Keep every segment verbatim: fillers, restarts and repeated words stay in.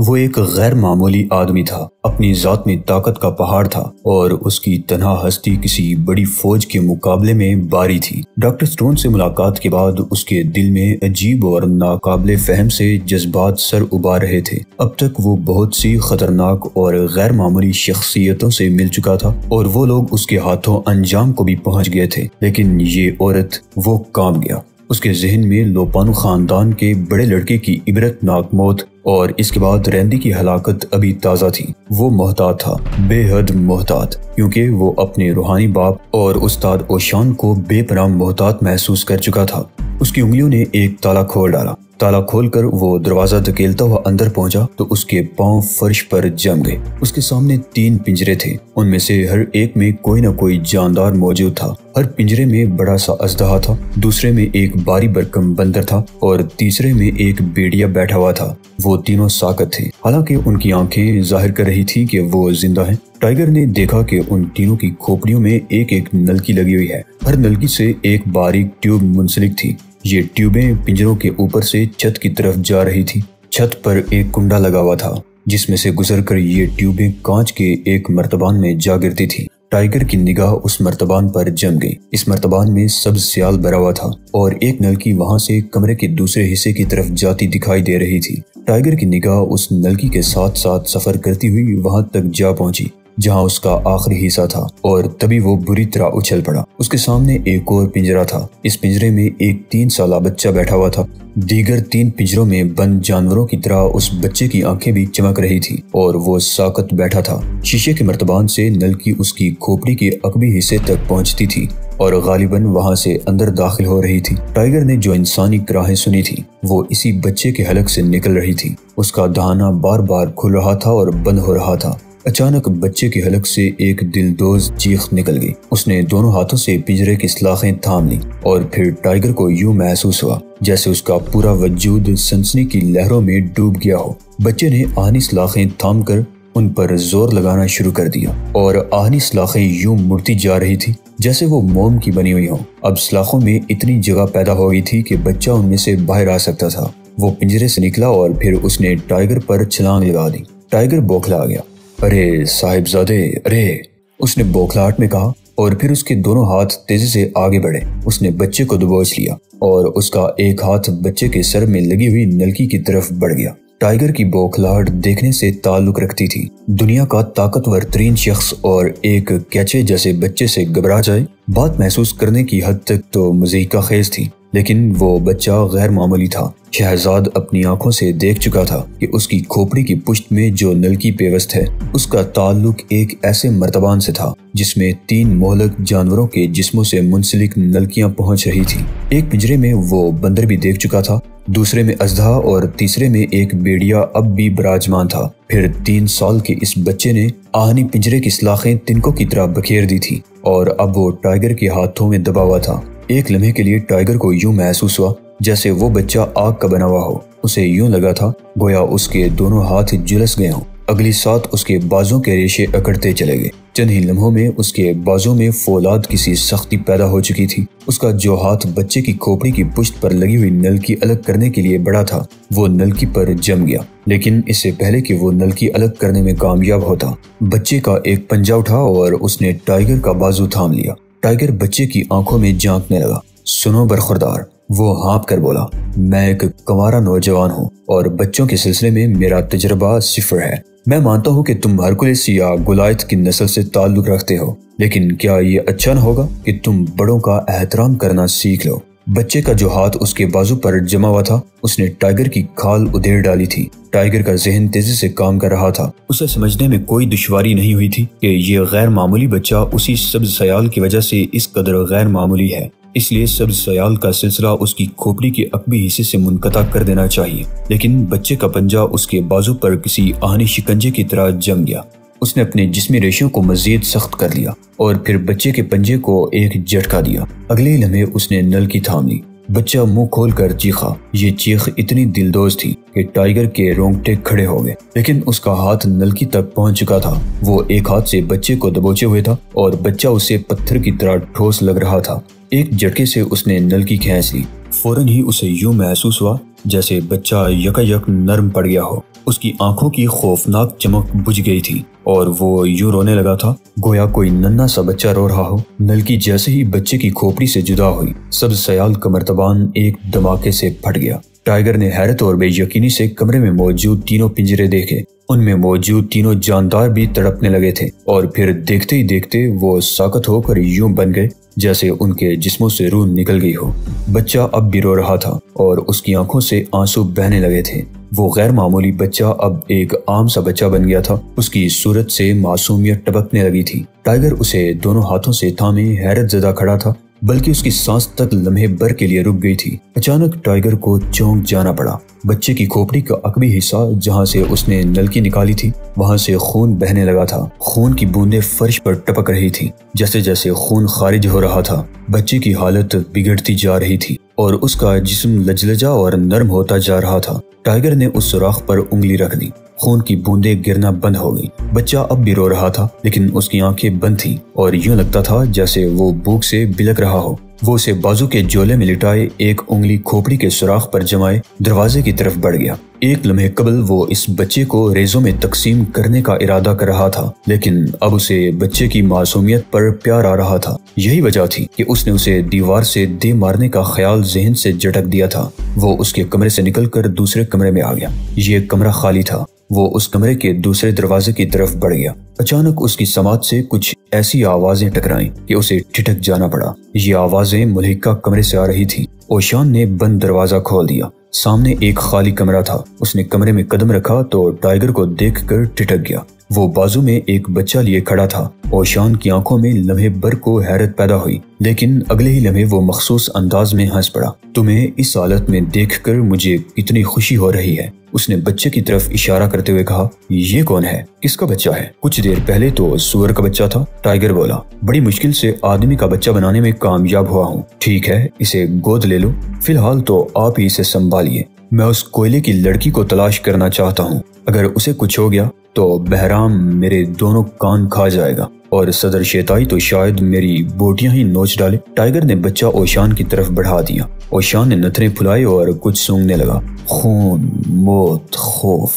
वो एक गैर मामूली आदमी था, अपनी जात में ताकत का पहाड़ था और उसकी तन्हा हस्ती किसी बड़ी फौज के मुकाबले में भारी थी। डॉक्टर स्टोन से मुलाकात के बाद उसके दिल में अजीब और नाकाबिले फहम से जज्बात सर उबार रहे थे। अब तक वो बहुत सी खतरनाक और गैर मामूली शख्सियतों से मिल चुका था और वो लोग उसके हाथों अंजाम को भी पहुँच गए थे, लेकिन ये औरत, वो कांप गया। उसके जहन में लोपानू खानदान के बड़े लड़के की इबरतनाक मौत और इसके बाद रैंडी की हलाकत अभी ताज़ा थी। वो मोहतात था, बेहद मोहतात, क्योंकि वो अपने रूहानी बाप और उस्ताद ओशान को बेपनाह मोहतात महसूस कर चुका था। उसकी उंगलियों ने एक ताला खोल डाला। ताला खोलकर वो दरवाजा धकेलता हुआ अंदर पहुंचा तो उसके पांव फर्श पर जम गए। उसके सामने तीन पिंजरे थे, उनमें से हर एक में कोई न कोई जानदार मौजूद था। हर पिंजरे में बड़ा सा अजदहा था, दूसरे में एक बारी बरकम बंदर था और तीसरे में एक बेड़िया बैठा हुआ था। वो तीनों साकत थे, हालांकि उनकी आंखें जाहिर कर रही थी कि वो जिंदा हैं। टाइगर ने देखा कि उन तीनों की खोपड़ियों में एक एक नलकी लगी हुई है। हर नलकी से एक बारीक ट्यूब मुंसलिक थी। ये ट्यूबें पिंजरों के ऊपर से छत की तरफ जा रही थी। छत पर एक कुंडा लगा हुआ था जिसमें से गुजरकर ये ट्यूबें कांच के एक मर्तबान में जा गिरती थी। टाइगर की निगाह उस मर्तबान पर जम गई। इस मर्तबान में सब्ज स्याल भरा हुआ था और एक नलकी वहां से कमरे के दूसरे हिस्से की तरफ जाती दिखाई दे रही थी। टाइगर की निगाह उस नलकी के साथ साथ सफर करती हुई वहां तक जा पहुंची जहां उसका आखिरी हिस्सा था और तभी वो बुरी तरह उछल पड़ा। उसके सामने एक और पिंजरा था। इस पिंजरे में एक तीन साला बच्चा बैठा हुआ था। दीगर तीन पिंजरों में बंद जानवरों की तरह उस बच्चे की आंखें भी चमक रही थी और वो साकत बैठा था। शीशे के मर्तबान से नलकी उसकी खोपड़ी के अकबी हिस्से तक पहुंचती थी और गालिबन वहां से अंदर दाखिल हो रही थी। टाइगर ने जो इंसानी कराहें सुनी थी वो इसी बच्चे के हलक से निकल रही थी। उसका दहाना बार बार खुल रहा था और बंद हो रहा था। अचानक बच्चे के हलक से एक दिलदोज चीख निकल गई। उसने दोनों हाथों से पिंजरे की सलाखें थाम ली और फिर टाइगर को यूं महसूस हुआ जैसे उसका पूरा वजूद सनसनी की लहरों में डूब गया हो। बच्चे ने आहनी सलाखें थाम कर उन पर जोर लगाना शुरू कर दिया और आहनी सलाखें यूं मुड़ती जा रही थी जैसे वो मोम की बनी हुई हो। अब सलाखों में इतनी जगह पैदा हो गई थी कि बच्चा उनमें से बाहर आ सकता था। वो पिंजरे से निकला और फिर उसने टाइगर पर छलांग लगा दी। टाइगर बौखला गया। अरे साहिबजादे, अरे, उसने बौखलाहट में कहा और फिर उसके दोनों हाथ तेजी से आगे बढ़े। उसने बच्चे को दबोच लिया और उसका एक हाथ बच्चे के सर में लगी हुई नलकी की तरफ बढ़ गया। टाइगर की बौखलाहट देखने से ताल्लुक रखती थी। दुनिया का ताकतवर तरीन शख्स और एक कैचे जैसे बच्चे से घबरा जाए, बात महसूस करने की हद तक तो मज़ाक खेज थी, लेकिन वो बच्चा गैर मामूली था। शहजाद अपनी आंखों से देख चुका था कि उसकी खोपड़ी की पुश्त में जो नलकी पेवस्त है उसका ताल्लुक एक ऐसे मर्तबान से था जिसमें तीन मोहलक जानवरों के जिस्मों से मुंसलिक नलकियां पहुंच रही थी। एक पिंजरे में वो बंदर भी देख चुका था, दूसरे में अजदहा और तीसरे में एक बेड़िया अब भी विराजमान था। फिर तीन साल के इस बच्चे ने आहनी पिंजरे की सलाखें तिनकों की तरह बखेर दी थी और अब वो टाइगर के हाथों में दबा हुआ था। एक लम्हे के लिए टाइगर को यूं महसूस हुआ जैसे वो बच्चा आग का बना हुआ हो। उसे यूं लगा था गोया उसके दोनों हाथ झुलस गए हों। अगली साथ उसके बाजों के रेशे अकड़ते चले गए। चंद ही लम्हों में उसके बाजों में फौलाद किसी सख्ती पैदा हो चुकी थी। उसका जो हाथ बच्चे की खोपड़ी की पुश्त पर लगी हुई नलकी अलग करने के लिए बड़ा था, वो नलकी पर जम गया, लेकिन इससे पहले कि वो नलकी अलग करने में कामयाब होता, बच्चे का एक पंजा उठा और उसने टाइगर का बाजू थाम लिया। टाइगर बच्चे की आंखों में झांकने लगा। सुनो बरखुरदार, वो हाँप कर बोला, मैं एक कंवारा नौजवान हूँ और बच्चों के सिलसिले में मेरा तजर्बा सिफर है। मैं मानता हूँ कि तुम हरकुलिस या गुलायत की नस्ल से ताल्लुक रखते हो, लेकिन क्या ये अच्छा न होगा कि तुम बड़ों का एहतराम करना सीख लो। बच्चे का जो हाथ उसके बाजू पर जमा हुआ था उसने टाइगर की खाल उधेड़ डाली थी। टाइगर का जहन तेजी से काम कर रहा था। उसे समझने में कोई दुश्वारी नहीं हुई थी कि ये गैर मामूली बच्चा उसी सब्ज सयाल की वजह से इस कदर गैर मामूली है, इसलिए सब्ज सयाल का सिलसिला उसकी खोपड़ी के अकबी हिस्से से मुनक़ता कर देना चाहिए। लेकिन बच्चे का पंजा उसके बाजू पर किसी आहनी शिकंजे की तरह जम गया। उसने अपने जिस्मी रेशों को मजीद सख्त कर लिया और फिर बच्चे के पंजे को एक झटका दिया। अगले लम्हे उसने नलकी थाम ली। बच्चा मुंह खोलकर चीखा। ये चीख इतनी दिलदोज थी कि टाइगर के रोंगटे खड़े हो गए, लेकिन उसका हाथ नलकी तक पहुंच चुका था। वो एक हाथ से बच्चे को दबोचे हुए था और बच्चा उसे पत्थर की तरह ठोस लग रहा था। एक झटके से उसने नलकी खींच ली। फौरन ही उसे यूं महसूस हुआ जैसे बच्चा यकायक नरम पड़ गया हो। उसकी आंखों की खौफनाक चमक बुझ गई थी और वो यूं रोने लगा था गोया कोई नन्हा सा बच्चा रो रहा हो। नलकी जैसे ही बच्चे की खोपड़ी से जुदा हुई, सब सयाल का मर्तबान एक धमाके से फट गया। टाइगर ने हैरत और बेयकीनी से कमरे में मौजूद तीनों पिंजरे देखे। उनमें मौजूद तीनों जानदार भी तड़पने लगे थे और फिर देखते ही देखते वो साकत होकर यूं बन गए जैसे उनके जिस्मों से रूह निकल गई हो। बच्चा अब भी रो रहा था और उसकी आंखों से आंसू बहने लगे थे। वो गैर मामूली बच्चा अब एक आम सा बच्चा बन गया था। उसकी सूरत से मासूमियत टपकने लगी थी। टाइगर उसे दोनों हाथों से थामे हैरत ज़दा खड़ा था, बल्कि उसकी सांस तक लम्हे भर के लिए रुक गई थी। अचानक टाइगर को चौंक जाना पड़ा। बच्चे की खोपड़ी का अकबी हिस्सा जहाँ से उसने नलकी निकाली थी, वहाँ से खून बहने लगा था। खून की बूंदें फर्श पर टपक रही थी। जैसे जैसे खून खारिज हो रहा था, बच्चे की हालत बिगड़ती जा रही थी और उसका जिस्म लजलजा और नरम होता जा रहा था। टाइगर ने उस सुराख पर उंगली रख दी। खून की बूंदें गिरना बंद हो गई। बच्चा अब भी रो रहा था, लेकिन उसकी आंखें बंद थी और यूं लगता था जैसे वो भूख से बिलक रहा हो। वो उसे बाजू के झोले में लिटाए, एक उंगली खोपड़ी के सुराख पर जमाए, दरवाजे की तरफ बढ़ गया। एक लम्हे कबल वो इस बच्चे को रेजों में तकसीम करने का इरादा कर रहा था, लेकिन अब उसे बच्चे की मासूमियत पर प्यार आ रहा था। यही वजह थी कि उसने उसे दीवार से दे मारने का ख्याल जहन से झटक दिया था। वो उसके कमरे से निकलकर दूसरे कमरे में आ गया। ये कमरा खाली था। वो उस कमरे के दूसरे दरवाजे की तरफ बढ़ गया। अचानक उसकी समात से कुछ ऐसी आवाजें टकराईं कि उसे ठिठक जाना पड़ा। ये आवाजें मुल्हिका कमरे से आ रही थीं। ओशान ने बंद दरवाजा खोल दिया। सामने एक खाली कमरा था। उसने कमरे में कदम रखा तो टाइगर को देखकर ठिठक गया। वो बाजू में एक बच्चा लिए खड़ा था। ओशान की आंखों में लम्हे भर को हैरत पैदा हुई, लेकिन अगले ही लम्हे वो मखसूस अंदाज में हंस पड़ा। तुम्हें इस हालत में देखकर मुझे कितनी खुशी हो रही है, उसने बच्चे की तरफ इशारा करते हुए कहा। ये कौन है? किसका बच्चा है? कुछ देर पहले तो सूअर का बच्चा था, टाइगर बोला। बड़ी मुश्किल से आदमी का बच्चा बनाने में कामयाब हुआ हूँ। ठीक है, इसे गोद ले लो। फिलहाल तो आप ही इसे संभालिए। मैं उस कोयले की लड़की को तलाश करना चाहता हूँ। अगर उसे कुछ हो गया तो बहराम मेरे दोनों कान खा जाएगा और सदर शेताई तो शायद मेरी बोटियां ही नोच डाले। टाइगर ने बच्चा ओशान की तरफ बढ़ा दिया। ओशान ने नथने फुलाई और कुछ सूंघने लगा। खून, मौत, खौफ।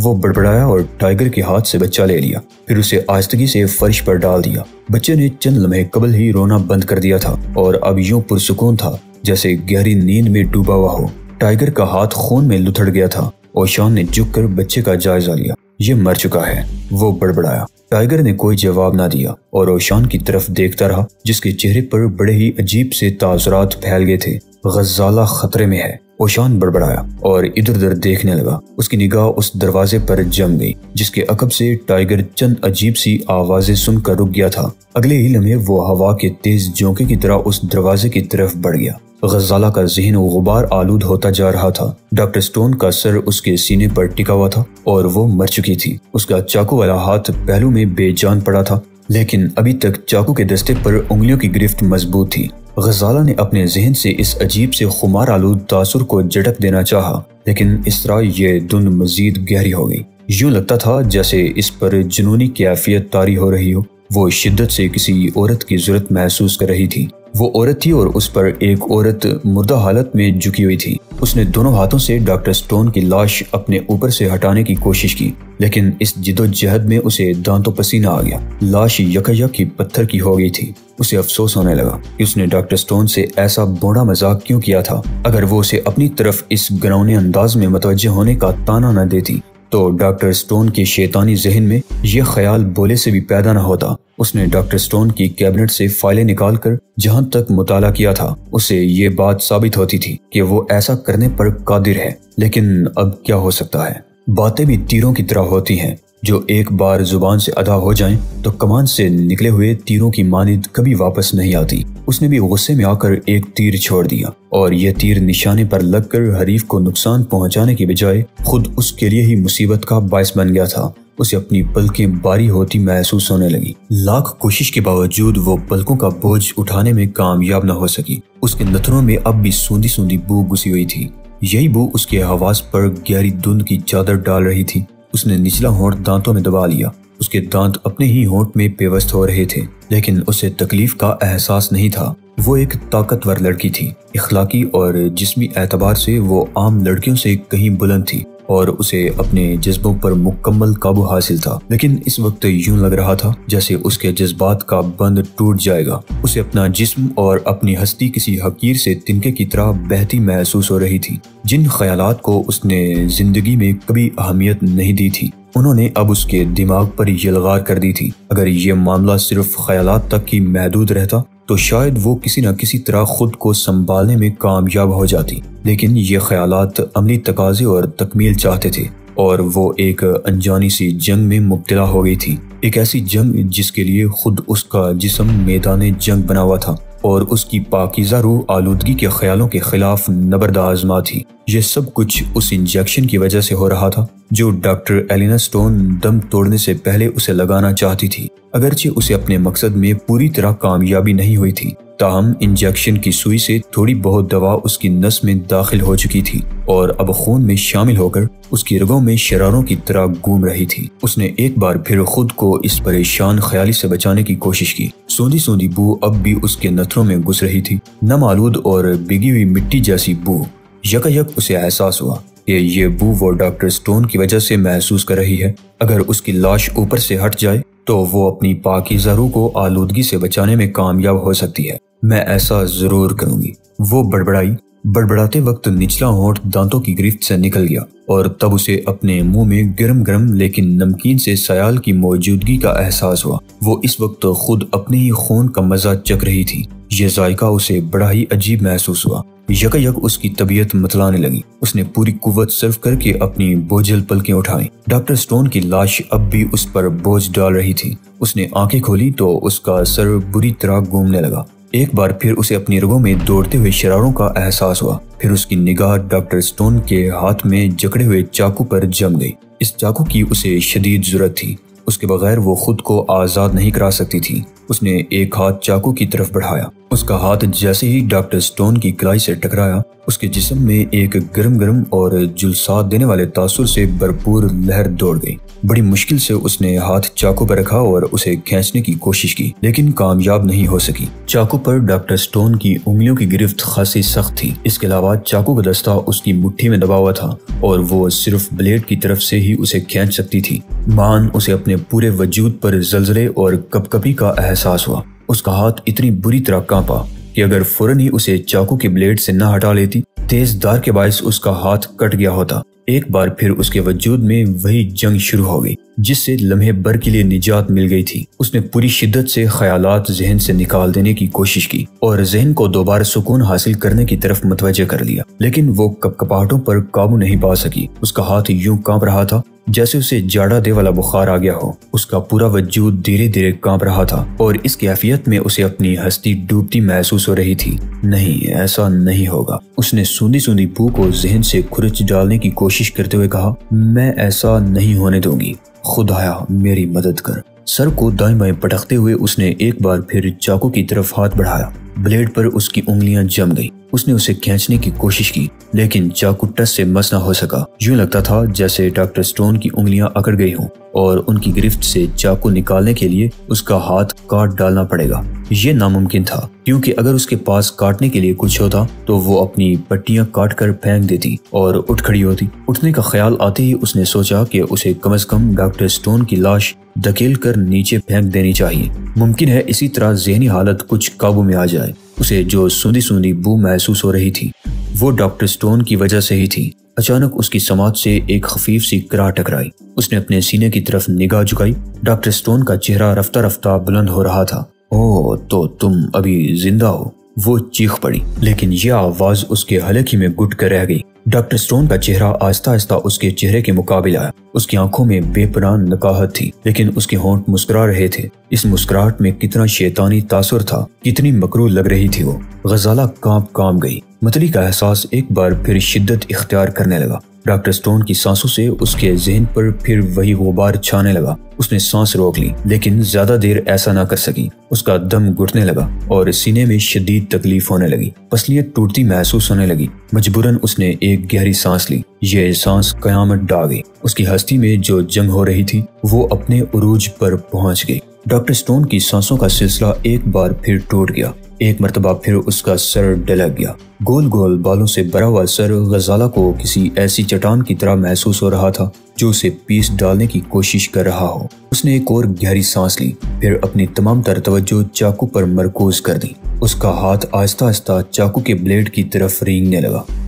वो बड़बड़ाया और टाइगर के हाथ से बच्चा ले लिया, फिर उसे आस्तगी से फर्श पर डाल दिया। बच्चे ने चंद लम्हे कबल ही रोना बंद कर दिया था और अब यूं पुरसुकून था जैसे गहरी नींद में डूबा हुआ हो। टाइगर का हाथ खून में लुथड़ गया था। ओशान ने झुककर बच्चे का जायजा लिया। ये मर चुका है, वो बड़बड़ाया। टाइगर ने कोई जवाब ना दिया और ओशान की तरफ देखता रहा, जिसके चेहरे पर बड़े ही अजीब से ताजुरात फैल गए थे। गज़ाला खतरे में है, ओशान बड़बड़ाया और इधर उधर देखने लगा। उसकी निगाह उस दरवाजे पर जम गई जिसके अकब से टाइगर चंद अजीब सी आवाजें सुनकर रुक गया था। अगले ही लम्हे वो हवा के तेज झोंके की तरह उस दरवाजे की तरफ बढ़ गया। गज़ाला का जहन गुबार आलूद होता जा रहा था। डॉक्टर स्टोन का सर उसके सीने पर टिका हुआ था और वो मर चुकी थी। उसका चाकू वाला हाथ पहलू में बेजान पड़ा था, लेकिन अभी तक चाकू के दस्ते पर उंगलियों की गिरफ्त मजबूत थी। गज़ाला ने अपने जहन से इस अजीब से खुमार आलूद तासुर को झटक देना चाहा, लेकिन इस तरह ये धुन मजीद गहरी हो गई। यूं लगता था जैसे इस पर जुनूनी कैफियत तारी हो रही हो। वो शिद्दत से किसी औरत की जरूरत महसूस कर रही थी। वो औरत थी और उस पर एक औरत मुर्दा हालत में झुकी हुई थी। उसने दोनों हाथों से डॉक्टर स्टोन की लाश अपने ऊपर से हटाने की कोशिश की, लेकिन इस जिदोजहद में उसे दांतों पसीना आ गया। लाश यकयक की पत्थर की हो गई थी। उसे अफसोस होने लगा कि उसने डॉक्टर स्टोन से ऐसा बौड़ा मजाक क्यों किया था। अगर वो उसे अपनी तरफ इस घिनौने अंदाज में मुतवज्जह होने का ताना न देती तो डॉक्टर स्टोन के शैतानी जहन में यह ख्याल बोले से भी पैदा न होता। उसने डॉक्टर स्टोन की कैबिनेट से फाइलें निकालकर जहां तक मुताला किया था, उसे ये बात साबित होती थी कि वो ऐसा करने पर कादिर है। लेकिन अब क्या हो सकता है? बातें भी तीरों की तरह होती हैं, जो एक बार जुबान से अदा हो जाएं तो कमान से निकले हुए तीरों की मानिंद कभी वापस नहीं आती। उसने भी गुस्से में आकर एक तीर छोड़ दिया और यह तीर निशाने पर लगकर हरीफ को नुकसान पहुंचाने के बजाय खुद उसके लिए ही मुसीबत का बायस बन गया था। उसे अपनी पलकें भारी होती महसूस होने लगी। लाख कोशिश के बावजूद वो पलकों का बोझ उठाने में कामयाब न हो सकी। उसके नथनों में अब भी सूंधी सूंधी बू घुसी हुई थी। यही बू उसके हवास पर गहरी धुंध की चादर डाल रही थी। उसने निचला होंठ दांतों में दबा लिया। उसके दांत अपने ही होंठ में पेवस्त हो रहे थे, लेकिन उसे तकलीफ का एहसास नहीं था। वो एक ताकतवर लड़की थी। इखलाकी और जिस्मी एतबार से वो आम लड़कियों से कहीं बुलंद थी। और उसे अपने जज्बों पर मुकम्मल काबू हासिल था। लेकिन इस वक्त यूं लग रहा था जैसे उसके जज्बात का बंध टूट जाएगा। उसे अपना जिस्म और अपनी हस्ती किसी हकीर से तिनके की तरह बहती महसूस हो रही थी। जिन ख्यालात को उसने जिंदगी में कभी अहमियत नहीं दी थी, उन्होंने अब उसके दिमाग पर यलगार कर दी थी। अगर ये मामला सिर्फ ख्यालात तक ही महदूद रहता तो शायद वो किसी न किसी तरह खुद को संभालने में कामयाब हो जाती, लेकिन ये ख्यालात अमली तकाजे और तकमील चाहते थे और वो एक अनजानी सी जंग में मुब्तला हो गई थी। एक ऐसी जंग जिसके लिए खुद उसका जिस्म मैदान जंग बना हुआ था और उसकी पाकीज़ा रूह आलूदगी के ख्यालों के खिलाफ नबर्द आज़मा थी। ये सब कुछ उस इंजेक्शन की वजह से हो रहा था जो डॉक्टर एलिना स्टोन दम तोड़ने से पहले उसे लगाना चाहती थी, अगरचे उसे अपने मकसद में पूरी तरह कामयाबी नहीं हुई थी। ताहम इंजेक्शन की सुई से थोड़ी बहुत दवा उसकी नस में दाखिल हो चुकी थी और अब खून में शामिल होकर उसकी रगों में शरारों की तरह घूम रही थी। उसने एक बार फिर खुद को इस परेशान ख्याली से बचाने की कोशिश की। सोंधी सोंधी बू अब भी उसके नथरों में घुस रही थी, नम आलूद और बिगी हुई मिट्टी जैसी बू। यकायक उसे एहसास हुआ कि ये बू वो डॉक्टर स्टोन की वजह से महसूस कर रही है। अगर उसकी लाश ऊपर से हट जाए तो वो अपनी पाकीज़ा रूह को आलूदगी से बचाने में कामयाब हो सकती है। मैं ऐसा जरूर करूंगी, वो बड़बड़ाई। बड़बड़ाते वक्त निचला होंठ दांतों की गिरफ्त से निकल गया और तब उसे अपने मुंह में गर्म गर्म लेकिन नमकीन से सयाल की मौजूदगी का एहसास हुआ। वो इस वक्त खुद अपने ही खून का मजा चख रही थी। ये जायका उसे बड़ा ही अजीब महसूस हुआ। यकायक उसकी तबीयत मतलाने लगी। उसने पूरी कुव्वत सर्व करके अपनी बोझल पलकें उठाई। डॉक्टर स्टोन की लाश अब भी उस पर बोझ डाल रही थी। उसने आंखें खोली तो उसका सर बुरी तरह घूमने लगा। एक बार फिर उसे अपनी रगों में दौड़ते हुए शरारों का एहसास हुआ। फिर उसकी निगाह डॉक्टर स्टोन के हाथ में जकड़े हुए चाकू पर जम गई। इस चाकू की उसे शदीद जरूरत थी, उसके बगैर वो खुद को आज़ाद नहीं करा सकती थी। उसने एक हाथ चाकू की तरफ बढ़ाया। उसका हाथ जैसे ही डॉक्टर स्टोन की कलाई से टकराया, उसके जिस्म में एक गर्म गर्म और जुलसात देने वाले तासुर से भरपूर लहर दौड़ गई। बड़ी मुश्किल से उसने हाथ चाकू पर रखा और उसे खींचने की कोशिश की, लेकिन कामयाब नहीं हो सकी। चाकू पर डॉक्टर स्टोन की उंगलियों की गिरफ्त खासी सख्त थी। इसके अलावा चाकू का दस्ता उसकी मुट्ठी में दबा हुआ था और वो सिर्फ ब्लेड की तरफ से ही उसे खींच सकती थी। मान उसे अपने पूरे वजूद पर जलजले और कपकपी का एहसास हुआ। उसका हाथ इतनी बुरी तरह कांपा कि अगर फौरन ही उसे चाकू की ब्लेड से न हटा लेती, तेज धार के बायस उसका हाथ कट गया होता। एक बार फिर उसके वजूद में वही जंग शुरू हो गई जिससे लम्हे भर के लिए निजात मिल गई थी। उसने पूरी शिद्दत से ख्यालात जहन से निकाल देने की कोशिश की और जहन को दोबारा सुकून हासिल करने की तरफ मुतवज्जह कर लिया, लेकिन वो कपकपाहटों पर काबू नहीं पा सकी। उसका हाथ यूं कांप रहा था जैसे उसे जाड़ा दे वाला बुखार आ गया हो। उसका पूरा वजूद धीरे धीरे कांप रहा था और इस कैफियत में उसे अपनी हस्ती डूबती महसूस हो रही थी। नहीं, ऐसा नहीं होगा। उसने सूंधी सूंधी बू को जहन से खुरच डालने की कोशिश करते हुए कहा, मैं ऐसा नहीं होने दूंगी। खुदाया मेरी मदद कर। सर को दाएं बाएं पटकते हुए उसने एक बार फिर चाकू की तरफ हाथ बढ़ाया। ब्लेड पर उसकी उंगलियां जम गई। उसने उसे खींचने की कोशिश की, लेकिन चाकू टस से मस न हो सका। यूं लगता था जैसे डॉक्टर स्टोन की उंगलियां अकड़ गई हों और उनकी गिरफ्त से चाकू निकालने के लिए उसका हाथ काट डालना पड़ेगा। ये नामुमकिन था क्योंकि अगर उसके पास काटने के लिए कुछ होता तो वो अपनी पट्टियां काट कर फेंक देती और उठ खड़ी होती। उठने का ख्याल आते ही उसने सोचा कि उसे कम से कम डॉक्टर स्टोन की लाश धकेल कर नीचे फेंक देनी चाहिए। मुमकिन है इसी तरह जहनी हालत कुछ काबू में आ जाए। उसे जो सूंधी सूंधी बू महसूस हो रही थी वो डॉक्टर स्टोन की वजह से ही थी। अचानक उसकी समात से एक खफीफ सी कराहट टकराई। उसने अपने सीने की तरफ निगाह झुकाई। डॉक्टर स्टोन का चेहरा रफ्ता रफ्ता बुलंद हो रहा था। ओह, तो तुम अभी जिंदा हो, वो चीख पड़ी, लेकिन यह आवाज उसके हलक ही में गुट कर रह गई। डॉक्टर स्टोन का चेहरा आहिस्ता आहिस्ता उसके चेहरे के मुकाबले आया। उसकी आंखों में बेपनाह नकाहत थी, लेकिन उसके होंठ मुस्कुरा रहे थे। इस मुस्कुराहट में कितना शैतानी तासुर था, कितनी मकरूह लग रही थी वो। गजाला कांप कांप गई। मतली का एहसास एक बार फिर शिद्दत इख्तियार करने लगा। डॉक्टर स्टोन की सांसों से उसके जहन पर फिर वही गुबार छाने लगा। उसने सांस रोक ली, लेकिन ज्यादा देर ऐसा ना कर सकी। उसका दम घुटने लगा और सीने में शदीद तकलीफ होने लगी। पसलियां टूटती महसूस होने लगी। मजबूरन उसने एक गहरी सांस ली। ये सांस कयामत ढा गई। उसकी हस्ती में जो जंग हो रही थी वो अपने उरूज पर पहुंच गई। डॉक्टर स्टोन की सांसों का सिलसिला एक बार फिर टूट गया। एक मरतबा फिर उसका सर डलक गया। गोल गोल बालों से भरा हुआ सर गजाला को किसी ऐसी चट्टान की तरह महसूस हो रहा था जो उसे पीस डालने की कोशिश कर रहा हो। उसने एक और गहरी सांस ली, फिर अपनी तमाम तर तवज्जो चाकू पर मरकूज कर दी। उसका हाथ आहिस्ता आहिस्ता चाकू के ब्लेड की तरफ रेंगने लगा।